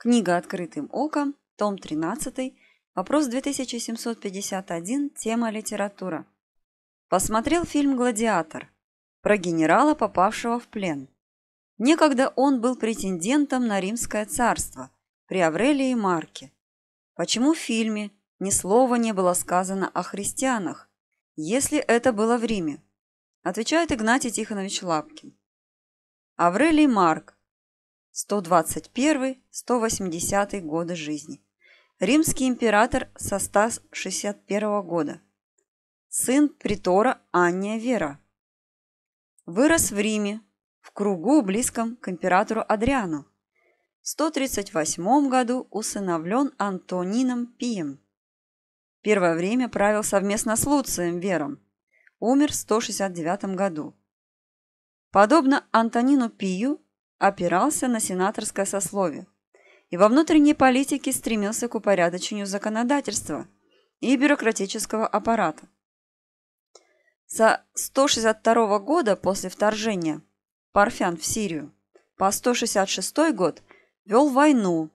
Книга «Открытым оком», том 13, вопрос 2751, тема «Литература». Посмотрел фильм «Гладиатор» про генерала, попавшего в плен. Некогда он был претендентом на Римское царство при Аврелии Марке. Почему в фильме ни слова не было сказано о христианах, если это было в Риме? Отвечает Игнатий Тихонович Лапкин. Аврелий Марк, 121-180 годы жизни. Римский император со 161 года. Сын притора Анния Вера. Вырос в Риме, в кругу, близком к императору Адриану. В 138 году усыновлен Антонином Пием. Первое время правил совместно с Луцием Вером. Умер в 169 году. Подобно Антонину Пию, опирался на сенаторское сословие и во внутренней политике стремился к упорядочению законодательства и бюрократического аппарата. Со 162 года после вторжения парфян в Сирию по 166 год вел войну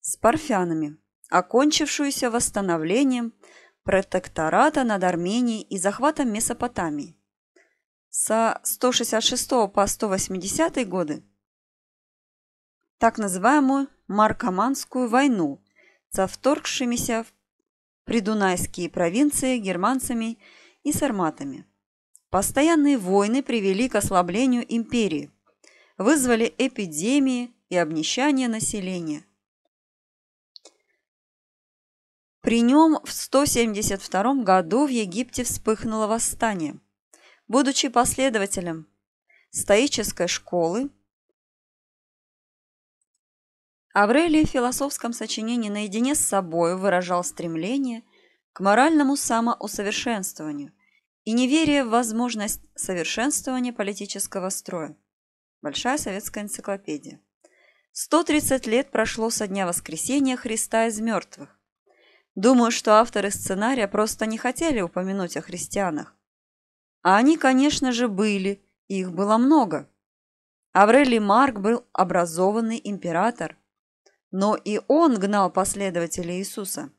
с парфянами, окончившуюся восстановлением протектората над Арменией и захватом Месопотамии. Со 166 по 180 годы так называемую Маркоманскую войну со вторгшимися в придунайские провинции германцами и сарматами. Постоянные войны привели к ослаблению империи, вызвали эпидемии и обнищание населения. При нем в 172 году в Египте вспыхнуло восстание. Будучи последователем стоической школы, Аврелий в философском сочинении «Наедине с собой» выражал стремление к моральному самоусовершенствованию и неверие в возможность совершенствования политического строя. Большая советская энциклопедия. 130 лет прошло со дня воскресения Христа из мертвых. Думаю, что авторы сценария просто не хотели упомянуть о христианах. А они, конечно же, были, и их было много. Аврелий Марк был образованный император, но и он гнал последователей Иисуса.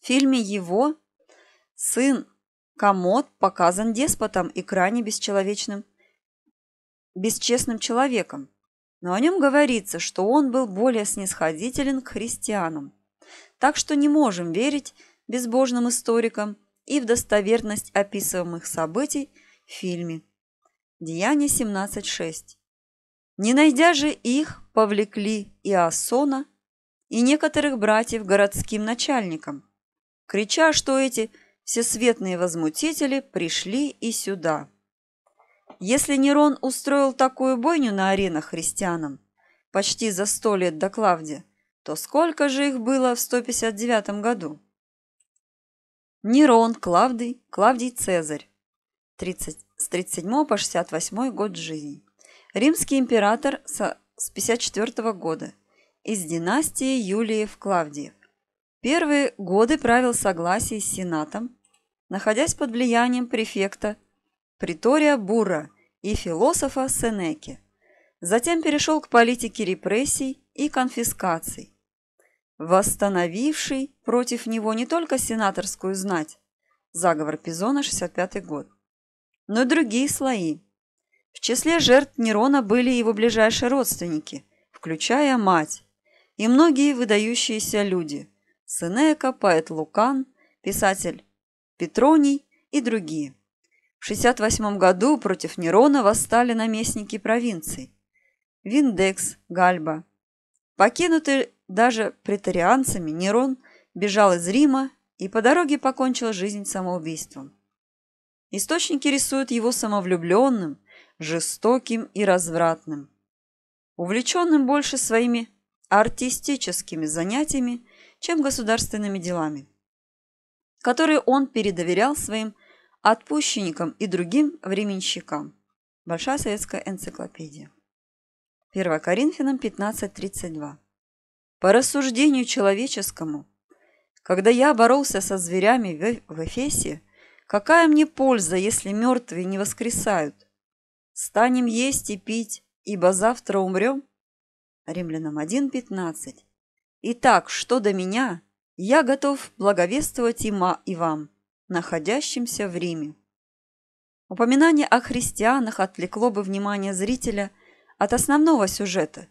В фильме его сын Комод показан деспотом и крайне бесчестным человеком, но о нем говорится, что он был более снисходителен к христианам. Так что не можем верить безбожным историкам и в достоверность описываемых событий в фильме «Деяние 17.6». Не найдя же их, повлекли Иоасона и некоторых братьев городским начальникам, крича, что эти всесветные возмутители пришли и сюда. Если Нерон устроил такую бойню на аренах христианам почти за 100 лет до Клавдия, то сколько же их было в 159 году? Нерон Клавдий, Клавдий Цезарь, с 37 по 68 год жизни. Римский император с 54 года, из династии Юлиев-Клавдиев. Первые годы правил в согласии с сенатом, находясь под влиянием префекта притория Бурра и философа Сенеки. Затем перешел к политике репрессий и конфискаций, восстановивший против него не только сенаторскую знать, заговор Пизона, 65 год, но и другие слои. В числе жертв Нерона были его ближайшие родственники, включая мать, и многие выдающиеся люди – Сенека, поэт Лукан, писатель Петроний и другие. В 68 году против Нерона восстали наместники провинций – Виндекс, Гальба. Покинутый даже преторианцами, Нерон бежал из Рима и по дороге покончил жизнь самоубийством. Источники рисуют его самовлюбленным, жестоким и развратным, увлеченным больше своими артистическими занятиями, чем государственными делами, которые он передоверял своим отпущенникам и другим временщикам. Большая советская энциклопедия. 1 Коринфянам 15:32. По рассуждению человеческому, когда я боролся со зверями в Эфесе, какая мне польза, если мертвые не воскресают? Станем есть и пить, ибо завтра умрем? Римлянам 1:15. «Итак, что до меня, я готов благовествовать и вам, находящимся в Риме». Упоминание о христианах отвлекло бы внимание зрителя от основного сюжета.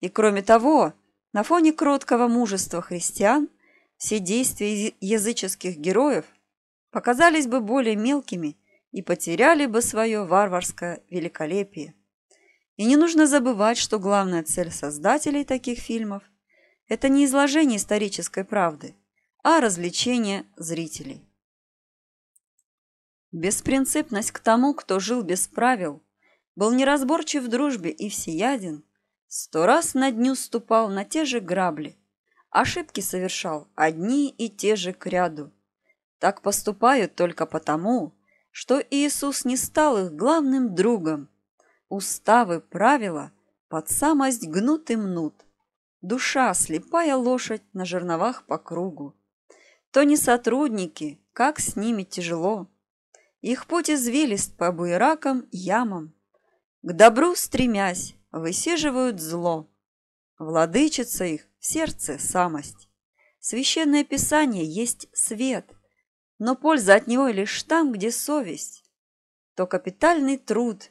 И кроме того, на фоне кроткого мужества христиан все действия языческих героев показались бы более мелкими и потеряли бы свое варварское великолепие. И не нужно забывать, что главная цель создателей таких фильмов – это не изложение исторической правды, а развлечение зрителей. Беспринципность к тому, кто жил без правил, был неразборчив в дружбе и всеяден, 100 раз на дню ступал на те же грабли, ошибки совершал одни и те же кряду. Так поступают только потому, что Иисус не стал их главным другом. Уставы, правила под самость гнут и мнут. Душа, слепая лошадь на жерновах по кругу. То не сотрудники, как с ними тяжело. Их путь извилист по буеракам, ямам. К добру стремясь, высиживают зло. Владычица их в сердце самость. Священное Писание есть свет, но польза от него лишь там, где совесть. То капитальный труд,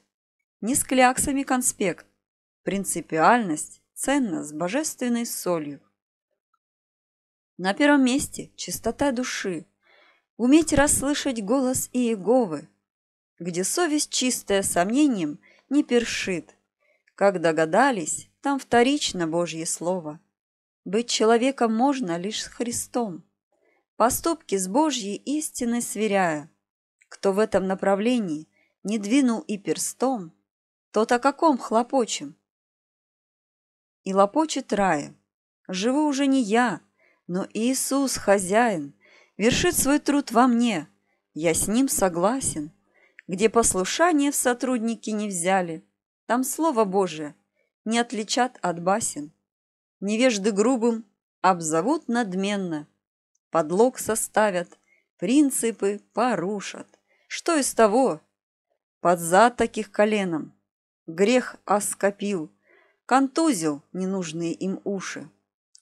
не с кляксами конспект, принципиальность ценна с божественной солью. На первом месте чистота души, уметь расслышать голос Иеговы, где совесть чистая сомнением не першит. Как догадались, там вторично Божье Слово. Быть человеком можно лишь с Христом, поступки с Божьей истиной сверяя. Кто в этом направлении не двинул и перстом, тот о каком хлопочем? И лопочет рая. Живу уже не я, но Иисус, хозяин, вершит свой труд во мне. Я с ним согласен. Где послушание в сотрудники не взяли, там Слово Божие не отличат от басен. Невежды грубым обзовут надменно, подлог составят, принципы порушат. Что из того? Под зад таких коленом грех оскопил, контузил ненужные им уши.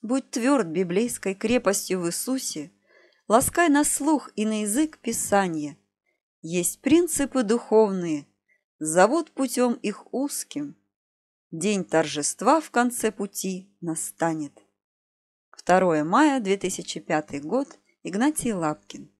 Будь тверд библейской крепостью в Иисусе, ласкай на слух и на язык Писание. Есть принципы духовные, зовут путем их узким. День торжества в конце пути настанет. 2 мая 2005 год. Игнатий Лапкин.